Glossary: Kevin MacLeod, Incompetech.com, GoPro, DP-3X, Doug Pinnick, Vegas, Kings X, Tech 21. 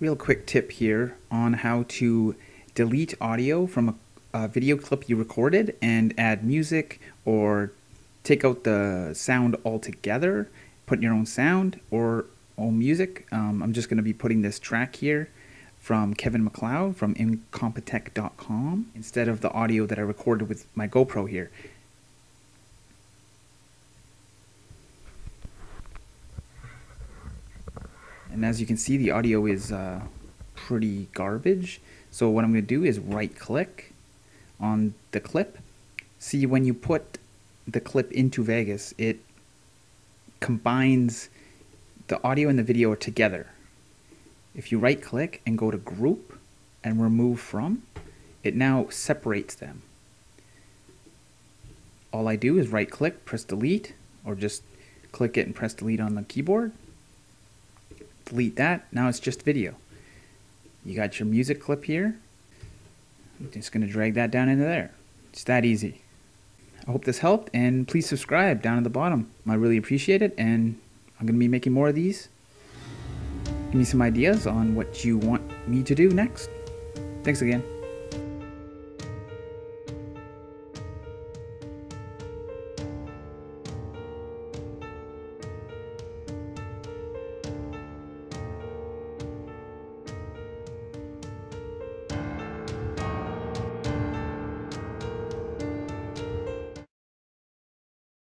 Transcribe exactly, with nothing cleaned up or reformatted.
real quick tip here on how to delete audio from a, a video clip you recorded and add music, or take out the sound altogether, put your own sound or own music. Um, I'm just going to be putting this track here from Kevin MacLeod from Incompetech dot com instead of the audio that I recorded with my GoPro here. And as you can see, the audio is uh, pretty garbage. So what I'm going to do is right click on the clip. See, when you put the clip into Vegas, it combines the audio and the video together. If you right click and go to group and remove from, it now separates them. All I do is right click, press delete, or just click it and press delete on the keyboard. Delete that. Now it's just video. You got your music clip here. I'm just going to drag that down into there. It's that easy. I hope this helped, and please subscribe down at the bottom. I really appreciate it, and I'm going to be making more of these. Give me some ideas on what you want me to do next. Thanks again.